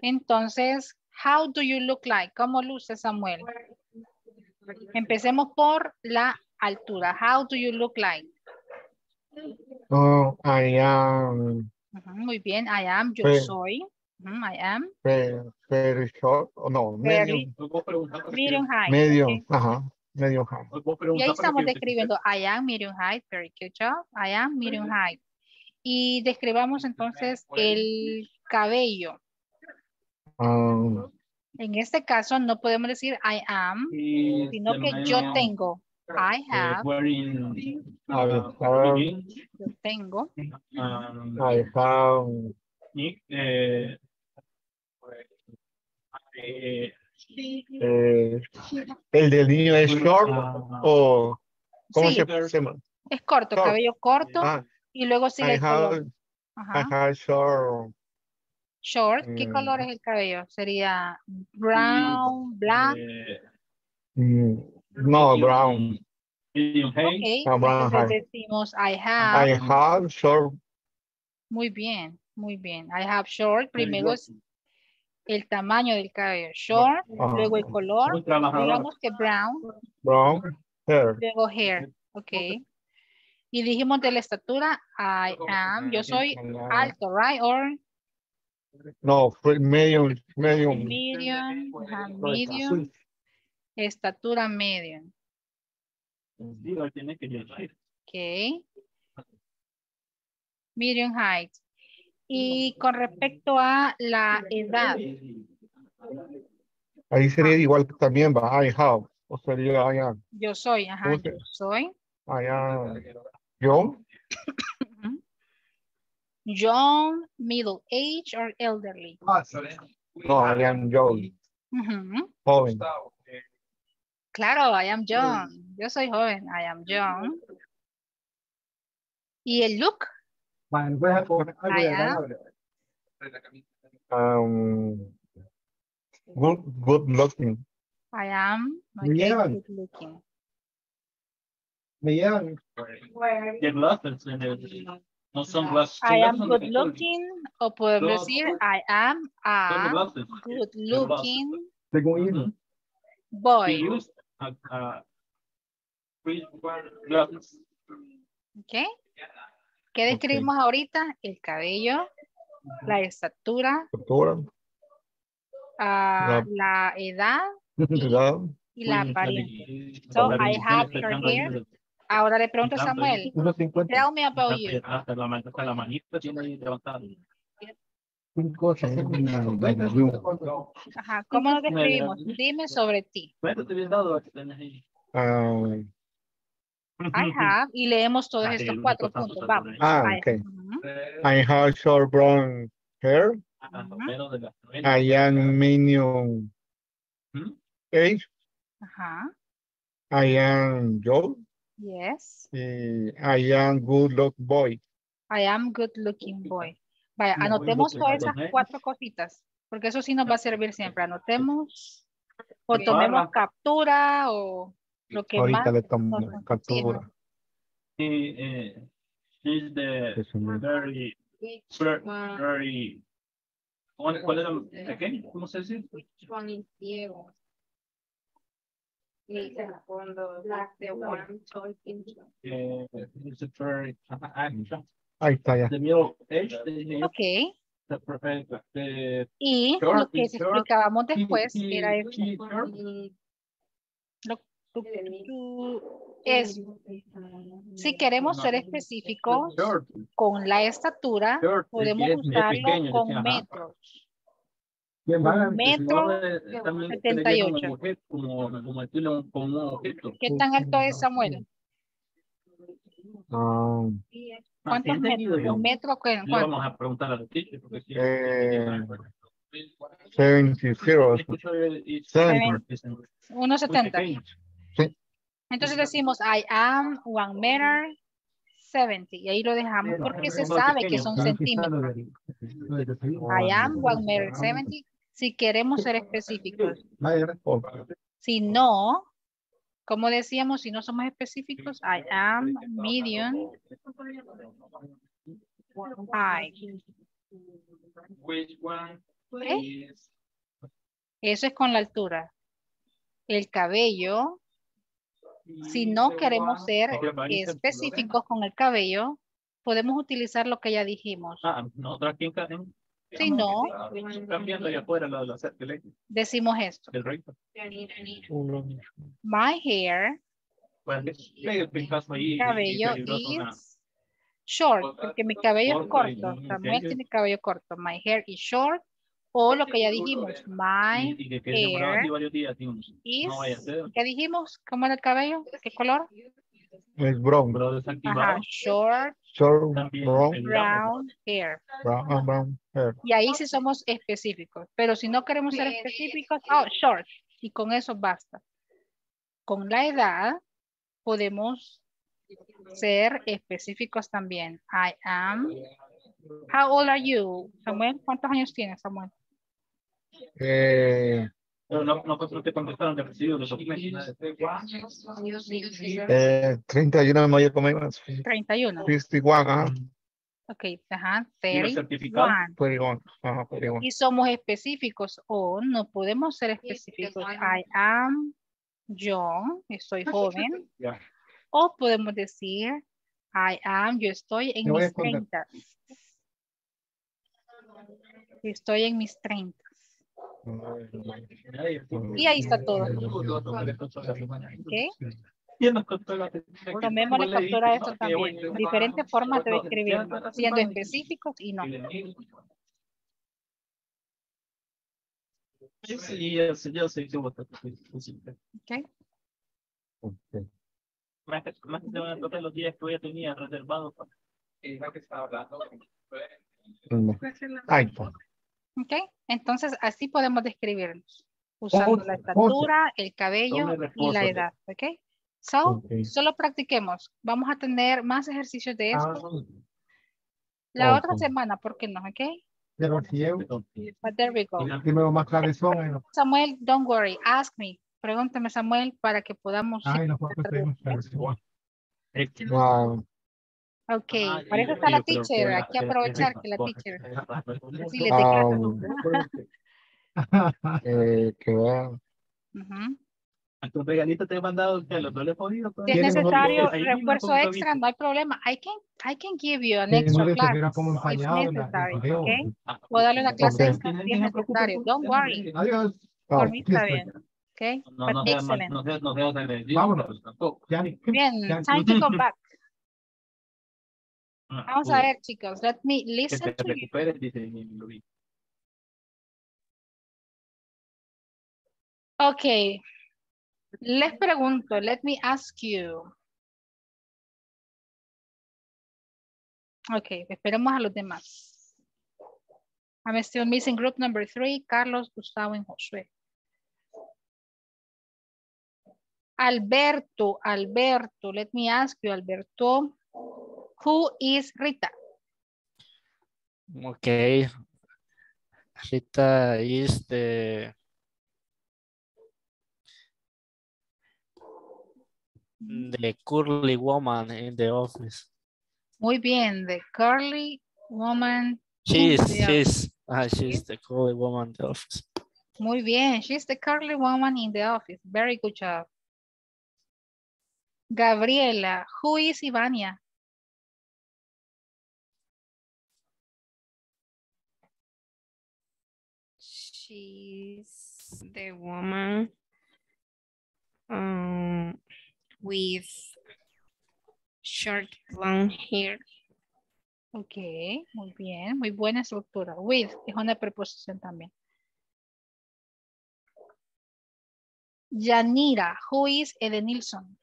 Entonces, how do you look like? ¿Cómo luce Samuel? Empecemos por la altura. How do you look like? Oh, I am. Uh-huh, muy bien, I am, yo fair. Soy. Uh-huh, I am. Fair, fair short, oh, no, medium. Medium high. Medium, okay. Ajá. Medium high. Y ahí estamos describiendo I am medium height, very good job. I am medium height. Y describamos entonces el cabello. Um, en este caso no podemos decir I am, sino que yo tengo. I have. Yo tengo. I have. Eh, el del niño es short o ¿cómo sí, se llama? Es corto, short. Cabello corto ah, y luego sigue I el have, color. Ajá. Short. Short, ¿qué mm. color es el cabello? Sería brown, black. Mm. No, brown. Okay. No, brown. Entonces decimos I have. I have short. Muy bien, muy bien. I have short. Primero es el tamaño del cabello, short, uh-huh. luego el color, digamos que brown, brown hair. Luego hair, ok. Y dijimos de la estatura, I am, yo soy alto, right, or? No, medium, medium. Medium, medium, estatura medium. Ok. Medium height. Y con respecto a la edad. Ahí sería igual también, va, I have, o sería I am. Yo soy, ajá, yo soy. I am. John. John, middle age or elderly. No, I am John. Uh-huh. Joven. Claro, I am John. Yo soy joven, I am John. ¿Y el look? Man, voy a poner algo de agradable. Um, good, good looking. I am. Okay, me llevan. Good looking. Me llevan. No son glasses. I am good looking. O podemos decir, I am a good looking boy. Okay. ¿Qué describimos okay. ahorita? El cabello, la estatura, estatura. Uh, la, la edad y, la, y la apariencia. So la I have her hair. Ahora le pregunto a Samuel. Tell me about you. Ajá, ¿cómo lo describimos? Dime sobre ti. Uh, I have, y leemos todos ah, estos cuatro puntos, vamos. Ah, ok. I have short brown hair. Uh-huh. I am medium age. Uh-huh. I am Joe. Yes. I am good luck boy. I am good looking boy. Vaya, anotemos todas esas cuatro cositas, porque eso sí nos va a servir siempre. Anotemos o tomemos captura o lo que ahorita más. Ahorita le tomamos captura. Sí, eh, she's the very, very, ¿cuál era? ¿Cómo se dice? Which one is Diego? He's the one talking. He's the very, ahí está ya. The middle age, the okay. The perfect, the y short, lo que se explicábamos después he, era el lo, tu, tu, es si queremos ser específicos con la estatura short, podemos es, usarlo es pequeño, con decía, metros. Con metro setenta y ocho. ¿Qué tan alto es Samuel? Oh. ¿Cuántos metros? ¿Un metro? ¿Cuánto? Le vamos a preguntar a los teachers porque si eh, uno setenta. Sí. Entonces decimos I am one meter seventy y ahí lo dejamos porque se sabe que son centímetros. I am one meter seventy si queremos ser específicos. Si no, como decíamos, si no somos específicos, I am medium high. ¿Eh? Eso es con la altura. El cabello, si no queremos ser específicos con el cabello, podemos utilizar lo que ya dijimos. Si no, decimos esto. My hair, mi cabello is short, porque mi cabello es corto. Samuel tiene cabello corto. My hair is short, o lo que ya dijimos. My hair is, ¿qué dijimos? ¿Cómo era el cabello? ¿Qué color? Es brown. Ajá, short. Short, brown, brown hair. Brown, brown hair. Y ahí sí somos específicos. Pero si no queremos ser específicos, oh, short. Y con eso basta. Con la edad podemos ser específicos también. I am. How old are you, Samuel? ¿Cuántos años tienes, Samuel? Eh... No, no, no te contestaron de recibido los documentos. Eh, treinta y uno mayo conmigo. treinta y uno. cincuenta y uno. Ok, ajá. treinta y uno. Y somos específicos o no podemos ser específicos. I am young, estoy joven. Yeah. O podemos decir, I am, yo estoy en mis treinta. Estoy en mis treinta. Y ahí está todo. ¿Okay? Tomemos la captura de esto también. Diferentes formas de describir, siendo específicos y no. ¿Okay? Más que van a tocar los días que hoy tenía reservados. Ahí está. Ok, entonces así podemos describirnos, usando oh, la estatura, oh, el cabello y la edad, ok. So, okay. Solo practiquemos, vamos a tener más ejercicios de esto. Ah, la oh, otra oh. semana, ¿por qué no? Ok. Pero si yo, but there we go. Más son, Samuel, don't worry, ask me, pregúntame Samuel para que podamos... Ay, no, ok, ah, para eso está la teacher, hay que aprovechar que la teacher. Sí, les um, eh, que vean. Uh-huh. A tu regalito te he mandado que los dos le he podido. Si es necesario refuerzo extra, no hay problema. I can, I can give you an extra class. It's necessary, okay. Puedo darle una clase extra si es necesario. Don't worry. Adiós. Por mí está bien. Okay, no, but no, excellent. No, no, no, no, no, vámonos. Bien, time to come back. Vamos a ver, chicos. Let me listen to you. Okay. Les pregunto. Let me ask you. Okay. Esperemos a los demás. I'm still missing group number three. Carlos, Gustavo y Josué. Alberto. Alberto. Let me ask you, Alberto. Who is Rita? Okay. Rita is the the curly woman in the office. Muy bien, the curly woman. She is, she's, uh, she's the curly woman in the office. Muy bien, she's the curly woman in the office. Very good job. Gabriela, who is Ivania? She's the woman um, with short long hair. Ok, muy bien, muy buena estructura. With es una preposición también. Yanira, who is Edenilson?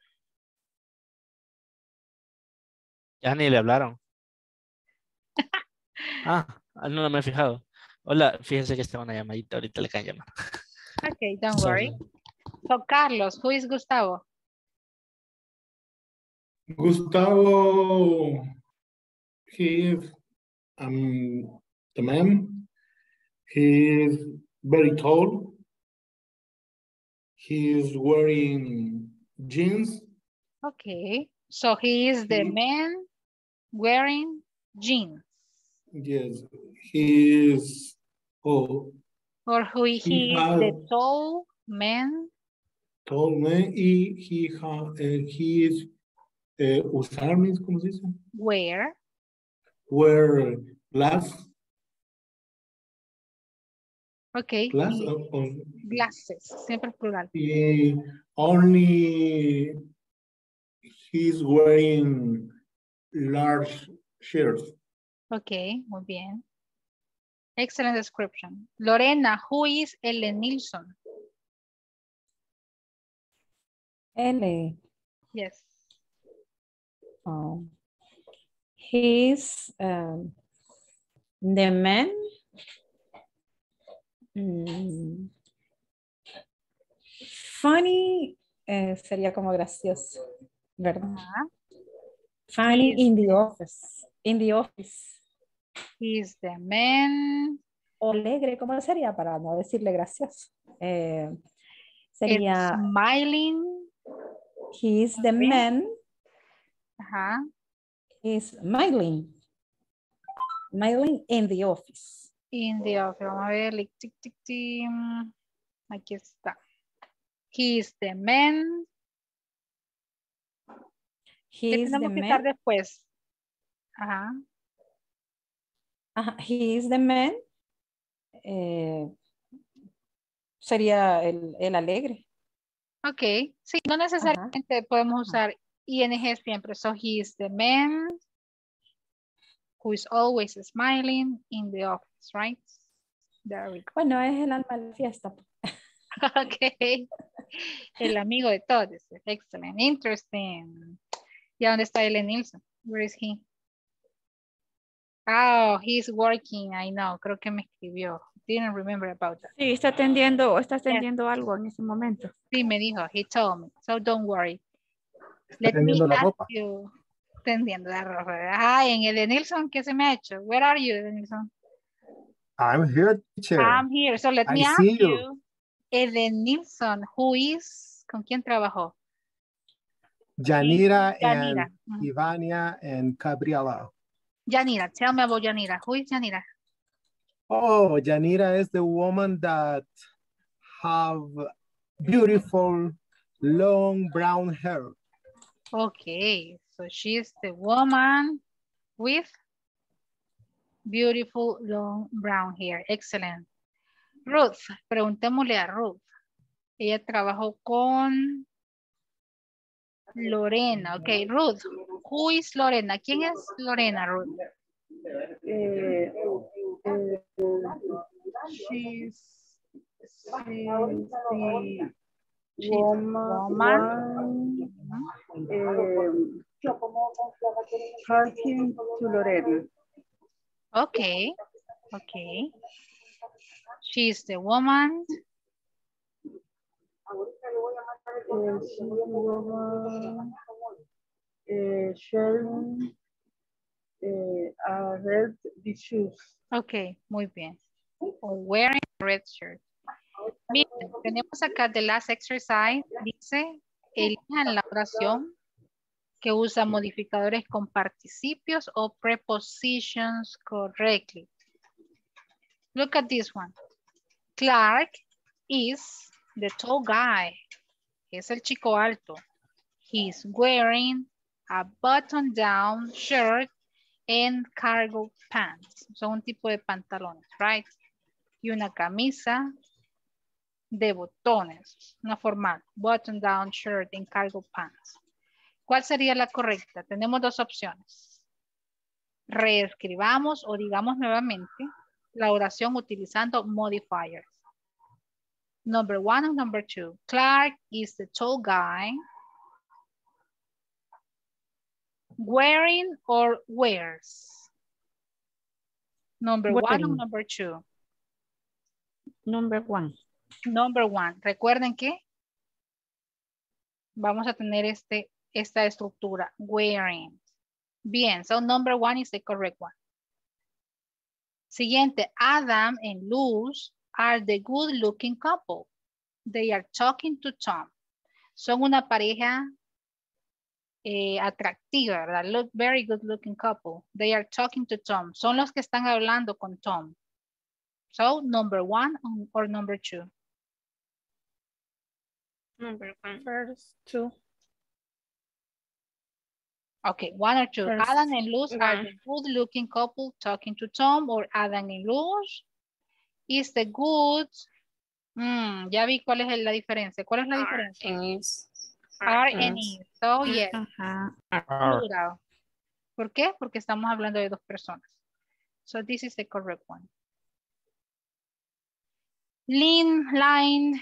Ya ni le hablaron. Ah, no me he fijado. Hola, fíjense que está una llamadita, ahorita le caen llamar. Ok, don't worry. So, Carlos, who is Gustavo? Gustavo, he is um, the man. He is very tall. He is wearing jeans. Okay, so he is the man wearing jeans. Yes, he is tall. Or who he, he is has, the tall man. Tall man, he, he, ha, uh, he is uh, usar means, ¿cómo se dice? Wear. Wear glass. Okay. Glass, he, or, or, glasses, siempre plural. He, only he's wearing large shirts. Okay, muy bien. Excellent description. Lorena, who is Edenilson? Ele. Yes. Oh. He's um, the man. Mm. Funny eh, sería como gracioso, ¿verdad? Uh-huh. Funny in the office. In the office. He's the man. Alegre, ¿cómo sería para no decirle gracioso? Eh, sería. It's smiling. He's the man. Ajá. Uh-huh. He's smiling. Smiling in the office. In the office. Vamos a ver, like, tic, tic, tic. Aquí está. He's the man. He's the man. ¿Qué tenemos que estar después? Ajá. Uh-huh. Ajá, he is the man. Eh, sería el, el alegre. Ok, sí, no necesariamente uh-huh. podemos usar uh-huh. ing siempre. So he is the man who is always smiling in the office, right? There we go. Bueno, es el alma de la fiesta. Ok, el amigo de todos. Excellent, interesting. ¿Y dónde está Edenilson? Where is he? Oh, he's working, I know. Creo que me escribió. Didn't remember about that. Sí, está atendiendo, está atendiendo yes. algo en ese momento. Sí, me dijo. He told me. So don't worry. Está Let me la ask ropa. you. Tendiendo la ropa. Ay, en Edenilson, ¿qué se me ha hecho? Where are you, Edenilson? I'm here, teacher. I'm here. So let I me ask you. you. Edenilson, who is? ¿Con quién trabajó? Yanira, Yanira. and mm-hmm. Ivania and Gabriela. Yanira, tell me about Yanira. Who is Yanira? Oh, Yanira is the woman that have beautiful, long brown hair. Okay, so she is the woman with beautiful, long brown hair. Excellent. Ruth, preguntémosle a Ruth. Ella trabajó con Lorena. Okay, Ruth. Who is Lorena? ¿Quién es Lorena, Ruth? Eh, eh, she's, she's the she's woman talking to Lorena. Okay, okay. She's the woman. Uh, she's the woman. Uh, sharing eh, a red shoes. Ok, muy bien. Wearing a red shirt. Bien, tenemos acá de last exercise, dice, elijan la oración que usa modificadores con participios o prepositions correctly. Look at this one. Clark is the tall guy. Es el chico alto. He's wearing a button-down shirt and cargo pants. Son un tipo de pantalones, right? Y una camisa de botones, una formal. Button-down shirt and cargo pants. ¿Cuál sería la correcta? Tenemos dos opciones. Reescribamos o digamos nuevamente la oración utilizando modifiers. Number one and number two. Clark is the tall guy. Wearing or wears? Number wearing. One or number two? Number one. Number one. Recuerden que vamos a tener este, esta estructura. Wearing. Bien, so number one is the correct one. Siguiente. Adam and Luz are the good-looking couple. They are talking to Tom. Son una pareja eh, atractiva, ¿verdad? Look, very good-looking couple. They are talking to Tom. Son los que están hablando con Tom. So, number one or number two? Number one. First, two. Okay, one or two. First, Adam and Luz one. Are the good-looking couple talking to Tom, or Adam and Luz is the good, mm, ya vi cuál es la diferencia. ¿Cuál es la diferencia? R and is. R and is. So, yes. Uh-huh. ¿Por qué? Porque estamos hablando de dos personas. So, this is the correct one. Lynn, line,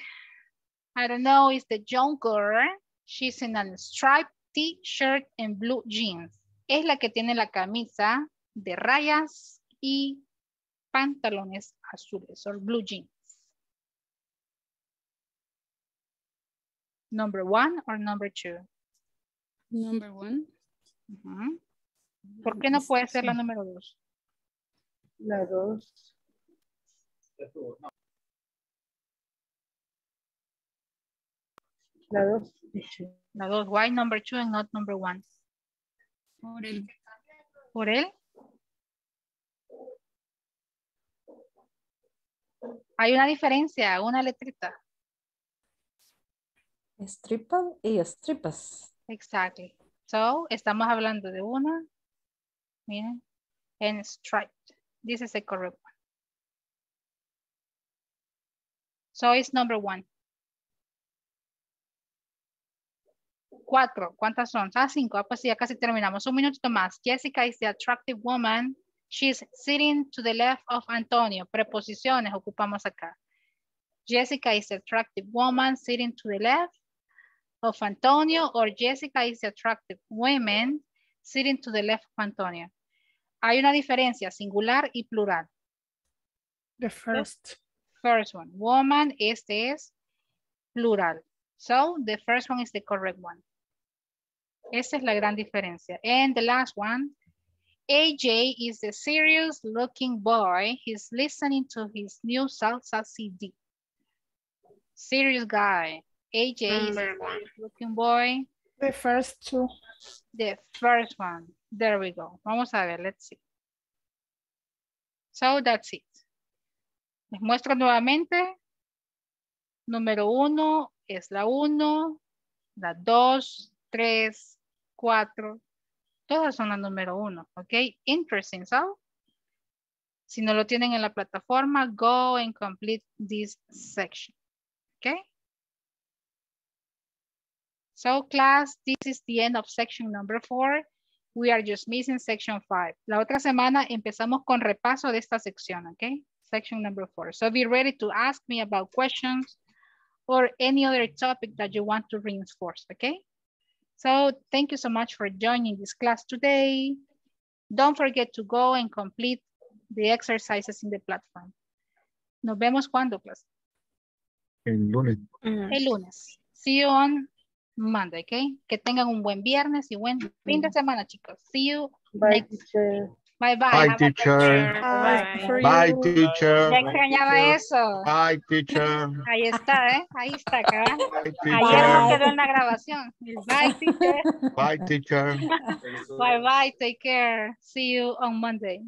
I don't know, is the young girl. She's in a striped t-shirt and blue jeans. Es la que tiene la camisa de rayas y pantalones azules or blue jeans. Number one or number two? Number one. Uh-huh. ¿Por qué no puede ser la número dos? La dos. La dos. La dos. Why number two and not number one? Por él. Por él. Hay una diferencia, una letrita. Stripper y strippers. Exactly. So, estamos hablando de una. Miren. And striped. This is the correct one. So, it's number one. Cuatro. ¿Cuántas son? Ah, cinco. Ah, pues ya casi terminamos. Un minutito más. Jessica is the attractive woman. She's sitting to the left of Antonio. Preposiciones ocupamos acá. Jessica is the attractive woman sitting to the left of Antonio, or Jessica is the attractive woman sitting to the left of Antonio. Hay una diferencia singular y plural. The first. First one. Woman, este es plural. So the first one is the correct one. Esa es la gran diferencia. And the last one. A J is a serious looking boy. He's listening to his new salsa C D. Serious guy. A J number is a serious looking boy. The first two. The first one. There we go. Vamos a ver. Let's see. So that's it. Les muestro nuevamente. Número uno es la uno, la dos, tres, cuatro. Todas son la número uno, ok? Interesting, so. Si no lo tienen en la plataforma, go and complete this section, ok? So, class, this is the end of section number four. We are just missing section five. La otra semana empezamos con repaso de esta sección, ok? Section number four. So, be ready to ask me about questions or any other topic that you want to reinforce, ok? So thank you so much for joining this class today. Don't forget to go and complete the exercises in the platform. Nos vemos cuando, class? El lunes. Mm. El lunes. See you on Monday, okay? Que tengan un buen viernes y buen fin de semana, chicos. See you bye, next. Teacher. Bye, bye. Bye, teacher. Bye. Bye, teacher. Ya extrañaba eso. Bye, teacher. Ahí está, ¿eh? Ahí está, acá. Ayer no quedó en la grabación. Bye, teacher. Bye, teacher. Bye, bye. Take care. See you on Monday.